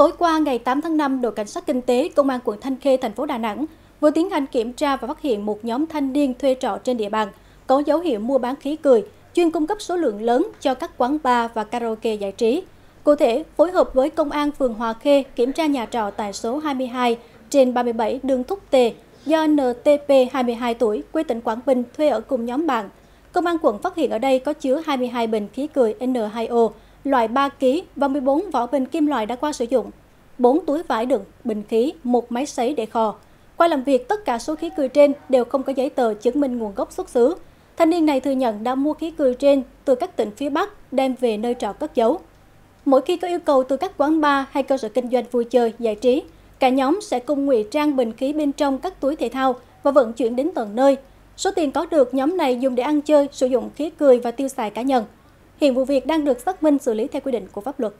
Tối qua ngày 8 tháng 5, đội cảnh sát kinh tế công an quận Thanh Khê, thành phố Đà Nẵng vừa tiến hành kiểm tra và phát hiện một nhóm thanh niên thuê trọ trên địa bàn có dấu hiệu mua bán khí cười, chuyên cung cấp số lượng lớn cho các quán bar và karaoke giải trí. Cụ thể, phối hợp với công an phường Hòa Khê kiểm tra nhà trọ tại số 22 trên 37 đường Thúc Tề do NTP 22 tuổi quê tỉnh Quảng Bình thuê ở cùng nhóm bạn. Công an quận phát hiện ở đây có chứa 22 bình khí cười N2O loại 3 kg và 14 vỏ bình kim loại đã qua sử dụng, 4 túi vải đựng bình khí, 1 máy sấy để kho. Qua làm việc, tất cả số khí cười trên đều không có giấy tờ chứng minh nguồn gốc xuất xứ. Thanh niên này thừa nhận đã mua khí cười trên từ các tỉnh phía Bắc đem về nơi trọ cất giấu. Mỗi khi có yêu cầu từ các quán bar hay cơ sở kinh doanh vui chơi, giải trí, cả nhóm sẽ cùng ngụy trang bình khí bên trong các túi thể thao và vận chuyển đến tận nơi. Số tiền có được nhóm này dùng để ăn chơi, sử dụng khí cười và tiêu xài cá nhân. Hiện vụ việc đang được xác minh xử lý theo quy định của pháp luật.